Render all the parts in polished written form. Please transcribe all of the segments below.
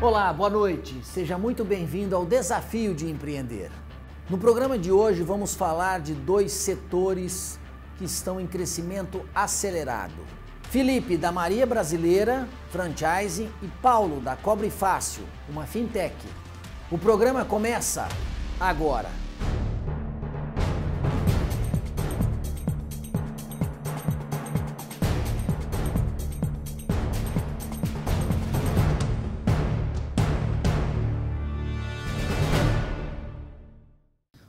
Olá, boa noite. Seja muito bem-vindo ao Desafio de Empreender. No programa de hoje vamos falar de dois setores que estão em crescimento acelerado. Felipe, da Maria Brasileira, franchising, e Paulo, da Cobre Fácil, uma fintech. O programa começa agora.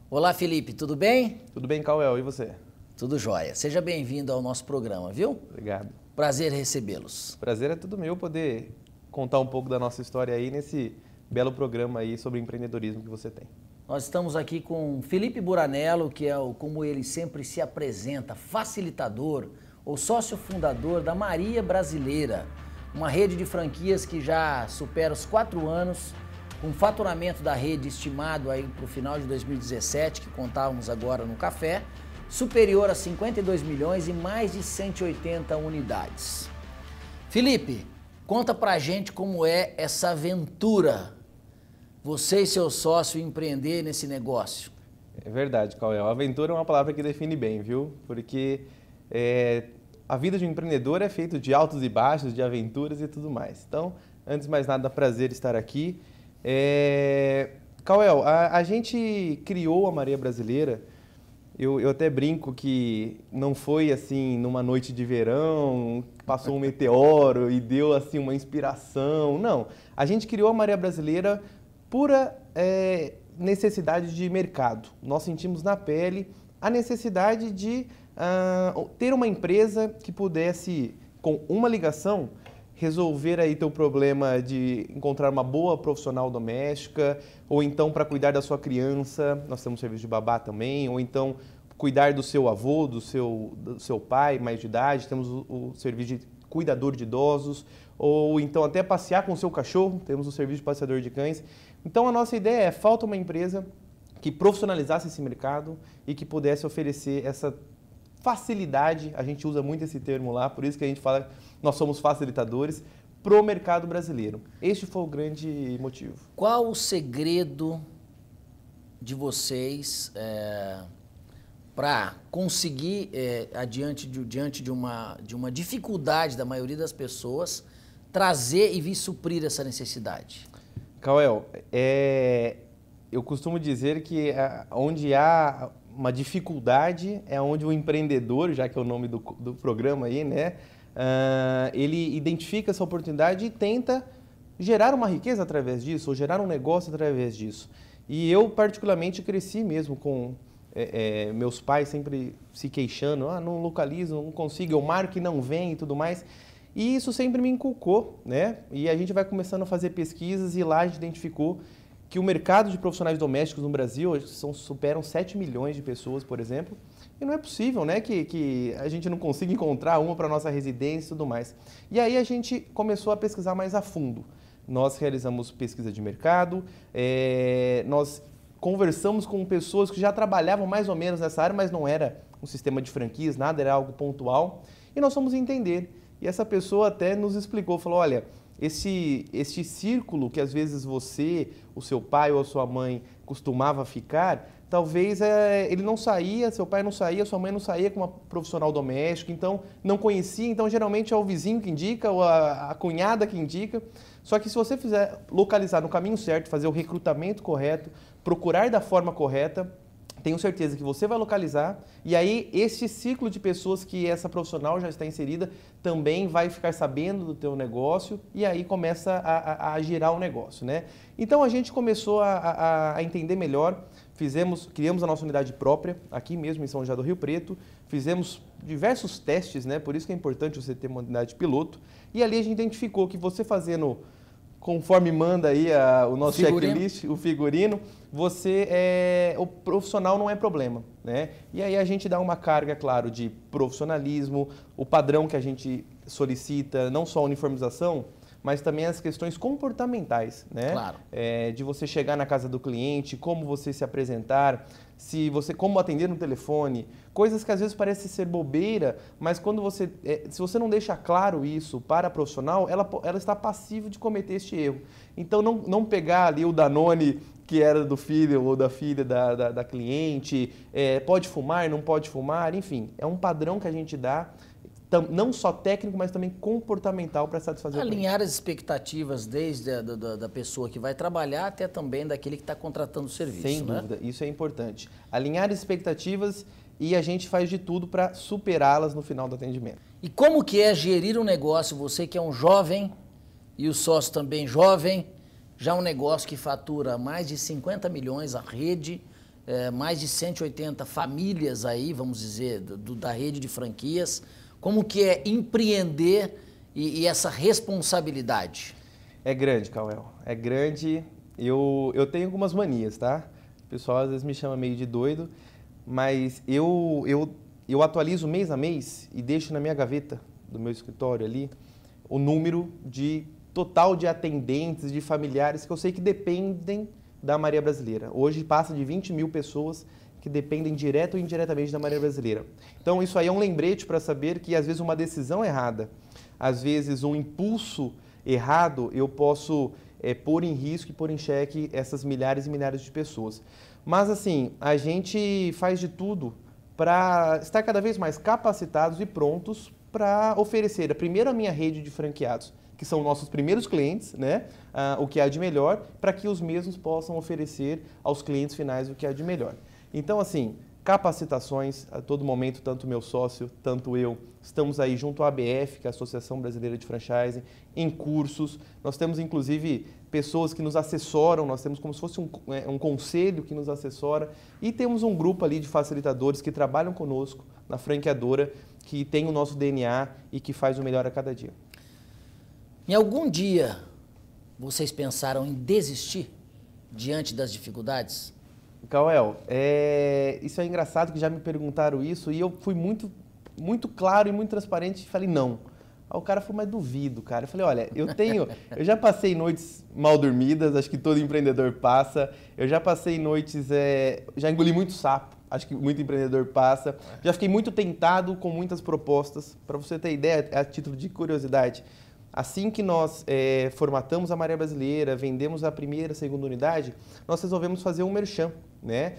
Olá, Felipe, tudo bem? Tudo bem, Cauê, e você? Tudo jóia. Seja bem-vindo ao nosso programa, viu? Obrigado. Prazer recebê-los. Prazer é tudo meu poder contar um pouco da nossa história aí nesse belo programa aí sobre empreendedorismo que você tem. Nós estamos aqui com Felipe Buranello, que é o, como ele sempre se apresenta, facilitador ou sócio fundador da Maria Brasileira, uma rede de franquias que já supera os 4 anos, com faturamento da rede estimado aí para o final de 2017, que contávamos agora no café, superior a 52 milhões e mais de 180 unidades. Felipe, conta pra gente como é essa aventura, você e seu sócio empreender nesse negócio. É verdade, Cauê. Aventura é uma palavra que define bem, viu? Porque a vida de um empreendedor é feita de altos e baixos, de aventuras e tudo mais. Então, antes de mais nada, prazer estar aqui. Cauê, a gente criou a Maria Brasileira. Eu até brinco que não foi assim, numa noite de verão, passou um meteoro e deu assim uma inspiração. Não, a gente criou a Maria Brasileira pura necessidade de mercado. Nós sentimos na pele a necessidade de ter uma empresa que pudesse, com uma ligação, resolver aí teu problema de encontrar uma boa profissional doméstica, ou então para cuidar da sua criança, nós temos serviço de babá também, ou então cuidar do seu avô, do seu pai mais de idade, temos o serviço de cuidador de idosos, ou então até passear com o seu cachorro, temos o serviço de passeador de cães. Então a nossa ideia é, falta uma empresa que profissionalizasse esse mercado e que pudesse oferecer essa facilidade, a gente usa muito esse termo lá, por isso que a gente fala nós somos facilitadores pro mercado brasileiro. Este foi o grande motivo. Qual o segredo de vocês para conseguir, diante de uma dificuldade da maioria das pessoas, trazer e vir suprir essa necessidade? Cauê, eu costumo dizer que onde há uma dificuldade é onde o empreendedor, já que é o nome do programa aí, né? Ele identifica essa oportunidade e tenta gerar uma riqueza através disso, ou gerar um negócio através disso. E eu, particularmente, cresci mesmo com meus pais sempre se queixando, não localizo, não consigo, eu marco e não vem e tudo mais. E isso sempre me inculcou, né? E a gente vai começando a fazer pesquisas e lá a gente identificou que o mercado de profissionais domésticos no Brasil hoje superam 7 milhões de pessoas, por exemplo, e não é possível, né, que a gente não consiga encontrar uma para a nossa residência e tudo mais. E aí a gente começou a pesquisar mais a fundo. Nós realizamos pesquisa de mercado, nós conversamos com pessoas que já trabalhavam mais ou menos nessa área, mas não era um sistema de franquias, nada, era algo pontual, e nós fomos entender. E essa pessoa até nos explicou, falou, olha, Este círculo que às vezes você, o seu pai ou a sua mãe costumava ficar, talvez ele não saía, seu pai não saía, sua mãe não saía com uma profissional doméstica, então não conhecia, então geralmente é o vizinho que indica, ou a cunhada que indica. Só que se você fizer localizar no caminho certo, fazer o recrutamento correto, procurar da forma correta, tenho certeza que você vai localizar e aí este ciclo de pessoas que essa profissional já está inserida também vai ficar sabendo do teu negócio e aí começa a girar o negócio, né? Então a gente começou a entender melhor, criamos a nossa unidade própria aqui mesmo em São José do Rio Preto, fizemos diversos testes, né? Por isso que é importante você ter uma unidade piloto e ali a gente identificou que você fazendo conforme manda aí o nosso checklist, o figurino, o profissional não é problema, né? E aí a gente dá uma carga, claro, de profissionalismo, o padrão que a gente solicita, não só uniformização, mas também as questões comportamentais, né? Claro. De você chegar na casa do cliente, como você se apresentar, como atender no telefone, coisas que às vezes parece ser bobeira, mas quando você, se você não deixa claro isso para a profissional, ela está passiva de cometer este erro. Então não pegar ali o Danone que era do filho ou da filha da cliente, pode fumar, não pode fumar, enfim, é um padrão que a gente dá, não só técnico, mas também comportamental para satisfazer o cliente. Alinhar as expectativas desde da pessoa que vai trabalhar até também daquele que está contratando o serviço. Sem dúvida, isso é importante. Alinhar expectativas e a gente faz de tudo para superá-las no final do atendimento. E como que é gerir um negócio, você que é um jovem e o sócio também jovem, já um negócio que fatura mais de 50 milhões a rede, mais de 180 famílias aí, vamos dizer, da rede de franquias. Como que é empreender e essa responsabilidade? É grande, Cauê. É grande. Eu tenho algumas manias, tá? O pessoal às vezes me chama meio de doido, mas eu atualizo mês a mês e deixo na minha gaveta do meu escritório ali o número de total de atendentes, de familiares que eu sei que dependem da Maria Brasileira. Hoje passa de 20 mil pessoas que dependem direto ou indiretamente da Maria Brasileira. Então isso aí é um lembrete para saber que às vezes uma decisão errada, às vezes um impulso errado, eu posso pôr em risco e pôr em xeque essas milhares e milhares de pessoas. Mas assim, a gente faz de tudo para estar cada vez mais capacitados e prontos para oferecer primeiro a minha rede de franqueados, que são nossos primeiros clientes, né? O que há de melhor, para que os mesmos possam oferecer aos clientes finais o que há de melhor. Então, assim, capacitações a todo momento, tanto meu sócio, tanto eu, estamos aí junto à ABF, que é a Associação Brasileira de Franchising, em cursos. Nós temos, inclusive, pessoas que nos assessoram, nós temos como se fosse um conselho que nos assessora e temos um grupo ali de facilitadores que trabalham conosco na franqueadora, que tem o nosso DNA e que faz o melhor a cada dia. Em algum dia, vocês pensaram em desistir diante das dificuldades? Cauê, isso é engraçado que já me perguntaram isso e eu fui muito claro e muito transparente e falei não. Aí o cara falou, mas duvido, cara. Eu falei, olha, eu já passei noites mal dormidas, acho que todo empreendedor passa. Eu já passei noites, já engoli muito sapo, acho que muito empreendedor passa. Já fiquei muito tentado com muitas propostas. Para você ter ideia, a título de curiosidade, assim que nós formatamos a Maria Brasileira, vendemos a primeira, segunda unidade, nós resolvemos fazer um merchan, né?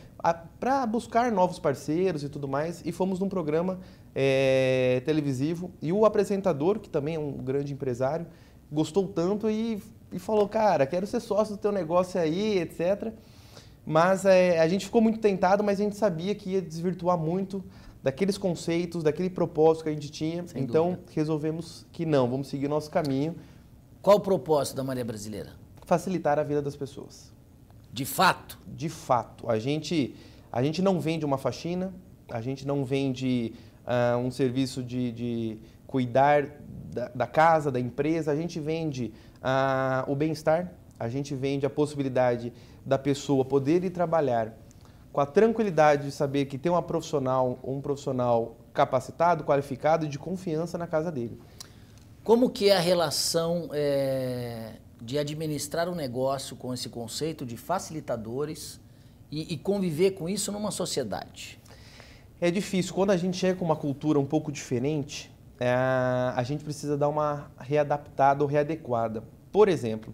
Para buscar novos parceiros e tudo mais, e fomos num programa televisivo, e o apresentador, que também é um grande empresário, gostou tanto e falou, cara, quero ser sócio do teu negócio aí, etc. Mas a gente ficou muito tentado, mas a gente sabia que ia desvirtuar muito daqueles conceitos, daquele propósito que a gente tinha. Sem então, dúvida. Resolvemos que não, vamos seguir nosso caminho. Qual o propósito da Maria Brasileira? Facilitar a vida das pessoas. De fato? De fato. A gente não vende uma faxina, a gente não vende um serviço de cuidar da casa, da empresa, a gente vende o bem-estar, a gente vende a possibilidade da pessoa poder ir trabalhar com a tranquilidade de saber que tem uma profissional, um profissional capacitado, qualificado e de confiança na casa dele. Como que é a relação de administrar um negócio com esse conceito de facilitadores e conviver com isso numa sociedade? É difícil. Quando a gente chega com uma cultura um pouco diferente, a gente precisa dar uma readaptada ou readequada. Por exemplo,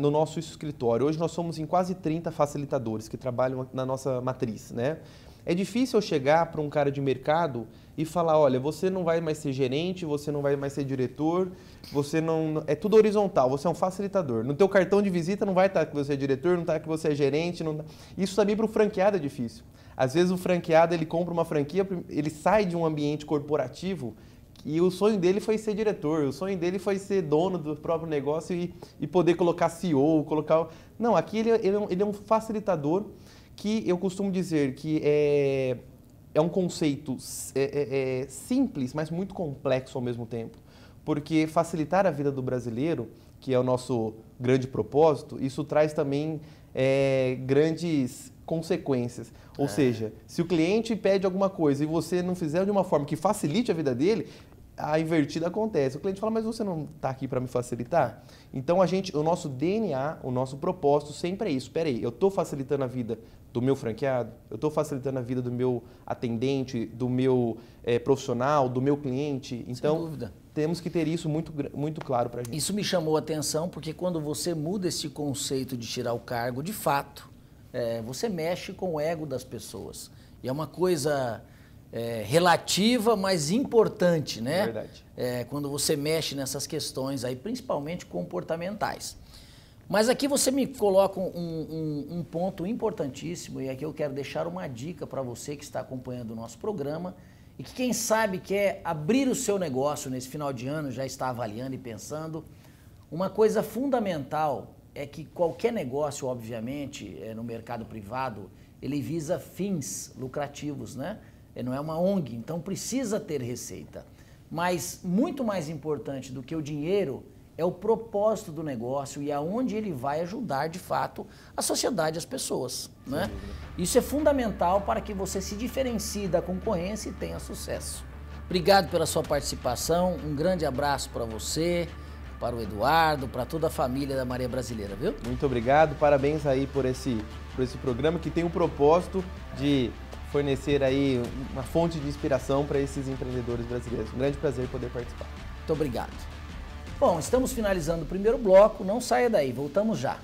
no nosso escritório. Hoje nós somos em quase 30 facilitadores que trabalham na nossa matriz, né? É difícil eu chegar para um cara de mercado e falar, olha, você não vai mais ser gerente, você não vai mais ser diretor, você não... É tudo horizontal, você é um facilitador. No teu cartão de visita não vai estar que você é diretor, não está que você é gerente. Não... Isso também para o franqueado é difícil. Às vezes o franqueado, ele compra uma franquia, ele sai de um ambiente corporativo e o sonho dele foi ser diretor, o sonho dele foi ser dono do próprio negócio e poder colocar CEO, colocar... Não, aqui ele é um facilitador que eu costumo dizer que é um conceito simples, mas muito complexo ao mesmo tempo. Porque facilitar a vida do brasileiro, que é o nosso grande propósito, isso traz também grandes consequências. Ou seja, se o cliente pede alguma coisa e você não fizer de uma forma que facilite a vida dele, a invertida acontece. O cliente fala, mas você não está aqui para me facilitar? Então, a gente, o nosso DNA, o nosso propósito sempre é isso. Espera aí, eu estou facilitando a vida do meu franqueado? Eu estou facilitando a vida do meu atendente, do meu profissional, do meu cliente? Então, sem dúvida, temos que ter isso muito, muito claro para a gente. Isso me chamou a atenção, porque quando você muda esse conceito de tirar o cargo, de fato, você mexe com o ego das pessoas. E é uma coisa... relativa, mas importante, né? Verdade. Quando você mexe nessas questões aí, principalmente comportamentais. Mas aqui você me coloca um ponto importantíssimo, e aqui eu quero deixar uma dica para você que está acompanhando o nosso programa e que, quem sabe, quer abrir o seu negócio nesse final de ano, já está avaliando e pensando. Uma coisa fundamental é que qualquer negócio, obviamente, no mercado privado, ele visa fins lucrativos, né? Não é uma ONG, então precisa ter receita. Mas muito mais importante do que o dinheiro é o propósito do negócio e aonde ele vai ajudar, de fato, a sociedade e as pessoas, né? Isso é fundamental para que você se diferencie da concorrência e tenha sucesso. Obrigado pela sua participação, um grande abraço para você, para o Eduardo, para toda a família da Maria Brasileira, viu? Muito obrigado, parabéns aí por esse programa que tem o propósito de... fornecer aí uma fonte de inspiração para esses empreendedores brasileiros. Um grande prazer poder participar. Muito obrigado. Bom, estamos finalizando o primeiro bloco, não saia daí, voltamos já.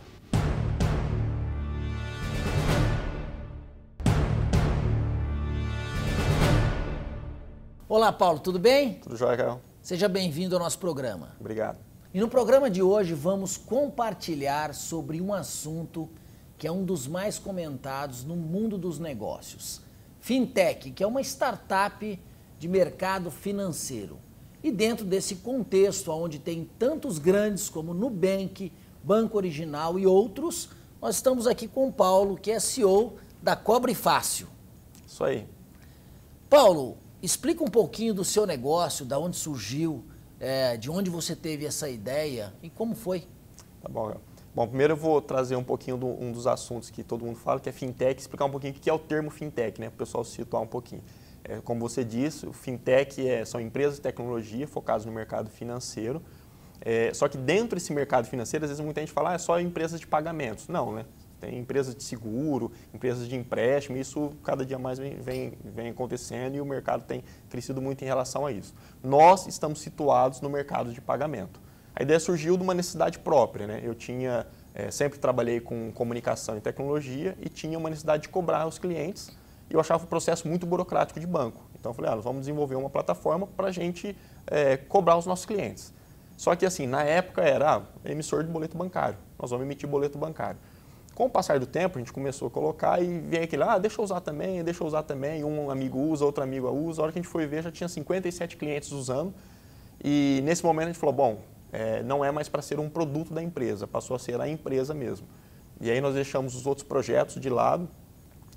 Olá, Paulo, tudo bem? Tudo jóia, Carol. Seja bem-vindo ao nosso programa. Obrigado. E no programa de hoje vamos compartilhar sobre um assunto que é um dos mais comentados no mundo dos negócios. Fintech, que é uma startup de mercado financeiro. E dentro desse contexto, onde tem tantos grandes como Nubank, Banco Original e outros, nós estamos aqui com o Paulo, que é CEO da Cobre Fácil. Isso aí. Paulo, explica um pouquinho do seu negócio, da onde surgiu, de onde você teve essa ideia e como foi. Tá bom, Gabriel. Bom, primeiro eu vou trazer um pouquinho um dos assuntos que todo mundo fala, que é fintech, explicar um pouquinho o que é o termo fintech, né, para o pessoal se situar um pouquinho. Como você disse, o fintech são empresas de tecnologia focadas no mercado financeiro, só que dentro desse mercado financeiro, às vezes muita gente fala, é só empresas de pagamentos. Não, né? Tem empresas de seguro, empresas de empréstimo, isso cada dia mais vem acontecendo e o mercado tem crescido muito em relação a isso. Nós estamos situados no mercado de pagamento. A ideia surgiu de uma necessidade própria, né? Eu tinha, sempre trabalhei com comunicação e tecnologia e tinha uma necessidade de cobrar os clientes e eu achava o processo muito burocrático de banco. Então eu falei, ah, nós vamos desenvolver uma plataforma para a gente cobrar os nossos clientes. Só que assim, na época era emissor de boleto bancário, nós vamos emitir boleto bancário. Com o passar do tempo, a gente começou a colocar e veio aquele, ah, deixa eu usar também, um amigo usa, outro amigo usa. A hora que a gente foi ver, já tinha 57 clientes usando e nesse momento a gente falou, bom, não é mais para ser um produto da empresa, passou a ser a empresa mesmo. E aí nós deixamos os outros projetos de lado,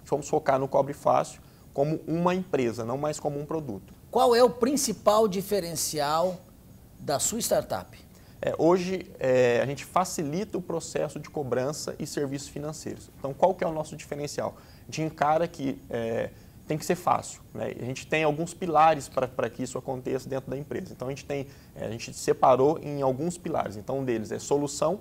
fomos focar no Cobre Fácil como uma empresa, não mais como um produto. Qual é o principal diferencial da sua startup? Hoje a gente facilita o processo de cobrança e serviços financeiros. Então qual que é o nosso diferencial? De encara que tem que ser fácil, né? A gente tem alguns pilares para que isso aconteça dentro da empresa. Então, a gente separou em alguns pilares. Então, um deles é solução,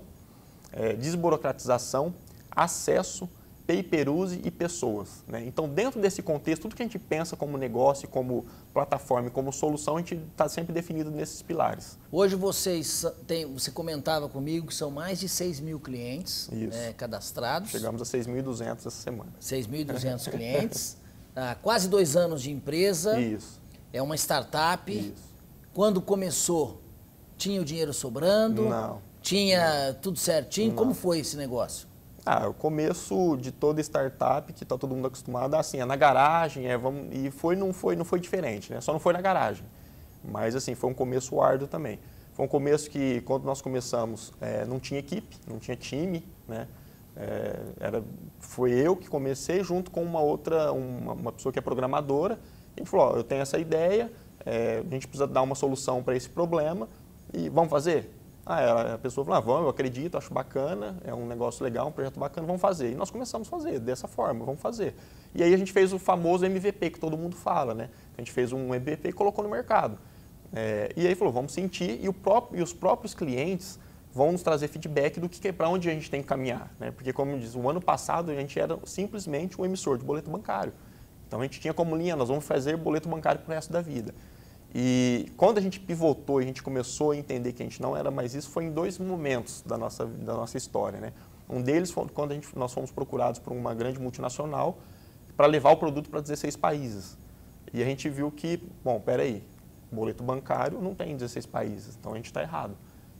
desburocratização, acesso, pay-per-use e pessoas, né? Então, dentro desse contexto, tudo que a gente pensa como negócio, como plataforma, como solução, a gente está sempre definido nesses pilares. Hoje, você comentava comigo que são mais de 6 mil clientes cadastrados. Chegamos a 6.200 essa semana. 6.200 clientes. Ah, quase 2 anos de empresa. Isso. É uma startup. Isso. Quando começou, tinha o dinheiro sobrando? Não. Tinha tudo certinho? Não. Como foi esse negócio? Ah, o começo de toda startup, que está todo mundo acostumado, assim, é na garagem, e não foi diferente, né? Só não foi na garagem. Mas, assim, foi um começo árduo também. Foi um começo que, quando nós começamos, não tinha equipe, não tinha time, né? Foi eu que comecei junto com uma pessoa que é programadora. A gente falou, ó, eu tenho essa ideia, a gente precisa dar uma solução para esse problema e vamos fazer? A pessoa falou, vamos, eu acredito, acho bacana, é um negócio legal, um projeto bacana, vamos fazer. E nós começamos a fazer dessa forma, vamos fazer. E aí a gente fez o famoso MVP que todo mundo fala, né? A gente fez um MVP e colocou no mercado. E aí falou, vamos sentir e os próprios clientes vão nos trazer feedback do que é para onde a gente tem que caminhar. Né? Porque, como eu disse, o ano passado a gente era simplesmente um emissor de boleto bancário. Então a gente tinha como linha, nós vamos fazer boleto bancário para o resto da vida. E quando a gente pivotou e a gente começou a entender que a gente não era mais isso, foi em dois momentos da nossa história. Né? Um deles foi quando nós fomos procurados por uma grande multinacional para levar o produto para 16 países. E a gente viu que, bom, peraí, boleto bancário não tem em 16 países, então a gente está errado.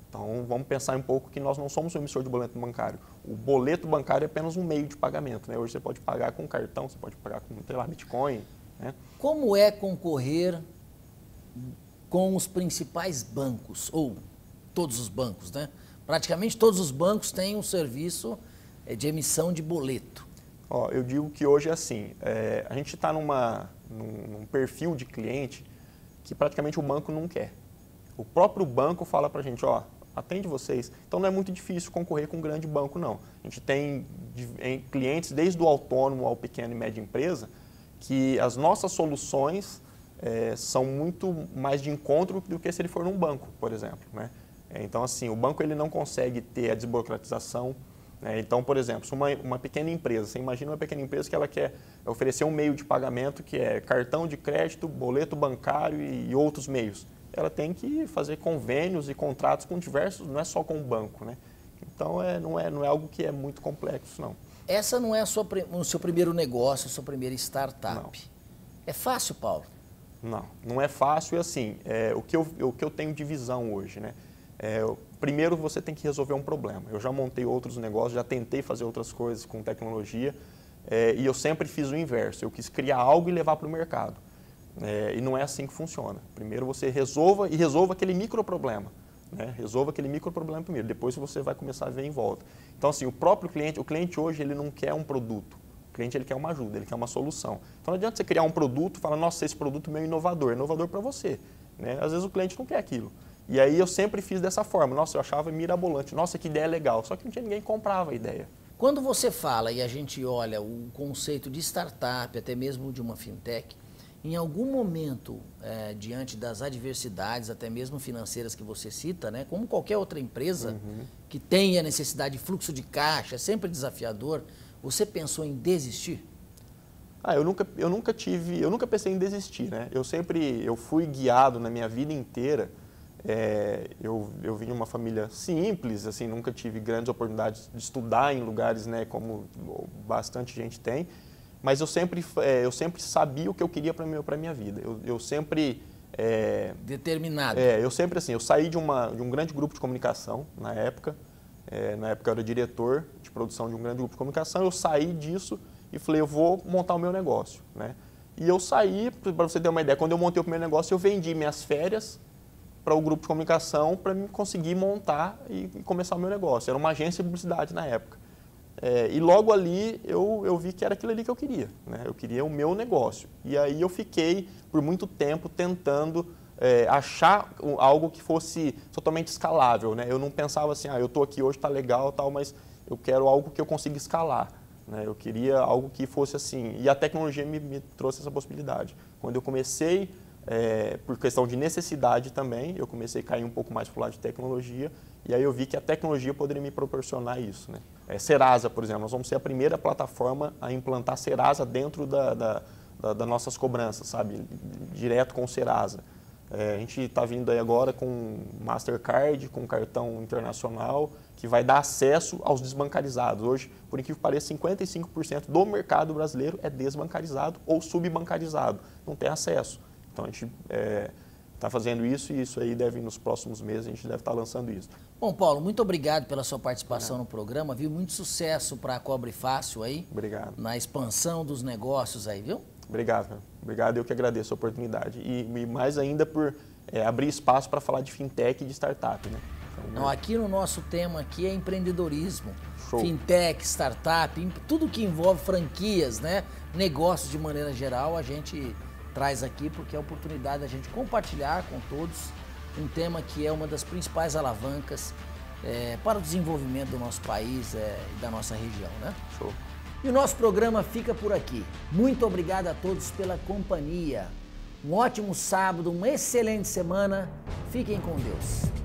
Então vamos pensar um pouco que nós não somos um emissor de boleto bancário. O boleto bancário é apenas um meio de pagamento. Né? Hoje você pode pagar com cartão, você pode pagar com, sei lá, Bitcoin. Né? Como é concorrer com os principais bancos, ou todos os bancos, né? Praticamente todos os bancos têm um serviço de emissão de boleto. Ó, eu digo que hoje é assim, a gente está num perfil de cliente que praticamente o banco não quer. O próprio banco fala para a gente, ó, atende vocês. Então não é muito difícil concorrer com um grande banco, não. A gente tem clientes, desde o autônomo ao pequeno e média empresa, que as nossas soluções... são muito mais de encontro do que se ele for num banco, por exemplo. Né? Então, assim, o banco ele não consegue ter a desburocratização. Né? Então, por exemplo, se uma pequena empresa, você imagina uma pequena empresa que ela quer oferecer um meio de pagamento que é cartão de crédito, boleto bancário e outros meios. Ela tem que fazer convênios e contratos com diversos, não é só com o banco. Né? Então, não é algo que é muito complexo, não. Essa não é o seu primeiro negócio, a sua primeira startup. Não. É fácil, Paulo? Não, não é fácil. E assim, o que eu tenho de visão hoje, né? Primeiro você tem que resolver um problema. Eu já montei outros negócios, já tentei fazer outras coisas com tecnologia e eu sempre fiz o inverso. Eu quis criar algo e levar para o mercado. E não é assim que funciona. Primeiro você resolva aquele micro problema. Né? Resolva aquele micro problema primeiro, depois você vai começar a ver em volta. Então assim, o cliente hoje ele não quer um produto. O cliente ele quer uma ajuda, ele quer uma solução. Então não adianta você criar um produto e falar, nossa, esse produto é meio inovador, inovador para você. Né? Às vezes o cliente não quer aquilo. E aí eu sempre fiz dessa forma, nossa, eu achava mirabolante, nossa, que ideia legal, só que não tinha ninguém que comprava a ideia. Quando você fala e a gente olha o conceito de startup, até mesmo de uma fintech, em algum momento, diante das adversidades, até mesmo financeiras que você cita, né? Como qualquer outra empresa que tenha necessidade de fluxo de caixa, é sempre desafiador, você pensou em desistir? Eu nunca pensei em desistir, né? Eu fui guiado na minha vida inteira. Eu vim de uma família simples, assim, nunca tive grandes oportunidades de estudar em lugares, né, como bastante gente tem. Mas eu sempre sabia o que eu queria para minha vida. Eu sempre determinado. Eu sempre assim, eu saí de um grande grupo de comunicação na época. Na época eu era diretor de produção de um grande grupo de comunicação, eu saí disso e falei, eu vou montar o meu negócio. Né? E eu saí, para você ter uma ideia, quando eu montei o primeiro negócio, eu vendi minhas férias para o grupo de comunicação para conseguir montar e começar o meu negócio. Era uma agência de publicidade na época. E logo ali eu vi que era aquilo ali que eu queria. Né? Eu queria o meu negócio. E aí eu fiquei por muito tempo tentando... achar algo que fosse totalmente escalável, né? Eu não pensava assim, eu estou aqui hoje, está legal, tal, mas eu quero algo que eu consiga escalar, né? Eu queria algo que fosse assim, e a tecnologia me trouxe essa possibilidade. Quando eu comecei, por questão de necessidade também, eu comecei a cair um pouco mais para o lado de tecnologia, e aí eu vi que a tecnologia poderia me proporcionar isso, né? Serasa, por exemplo, nós vamos ser a primeira plataforma a implantar Serasa dentro das nossas cobranças, sabe? Direto com o Serasa. A gente está vindo aí agora com Mastercard, com cartão internacional, que vai dar acesso aos desbancarizados. Hoje, por incrível que pareça, 55% do mercado brasileiro é desbancarizado ou subbancarizado, não tem acesso. Então a gente está fazendo isso e isso aí deve, nos próximos meses, a gente deve estar lançando isso. Bom, Paulo, muito obrigado pela sua participação no programa, viu? Muito sucesso para a Cobre Fácil aí. Obrigado. Na expansão dos negócios aí, viu? Obrigado, cara. Obrigado, eu que agradeço a oportunidade. E mais ainda por abrir espaço para falar de fintech e de startup, né? Então, aqui no nosso tema aqui é empreendedorismo. Show. Fintech, startup, tudo que envolve franquias, né? Negócios de maneira geral, a gente traz aqui porque é a oportunidade da gente compartilhar com todos um tema que é uma das principais alavancas para o desenvolvimento do nosso país e da nossa região, né? Show. E o nosso programa fica por aqui. Muito obrigado a todos pela companhia. Um ótimo sábado, uma excelente semana. Fiquem com Deus.